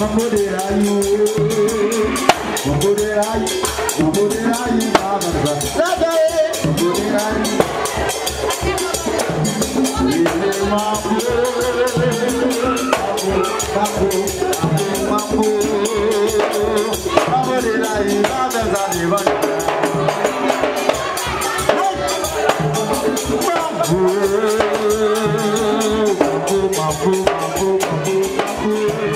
Mampu, mampu, mampu, mampu.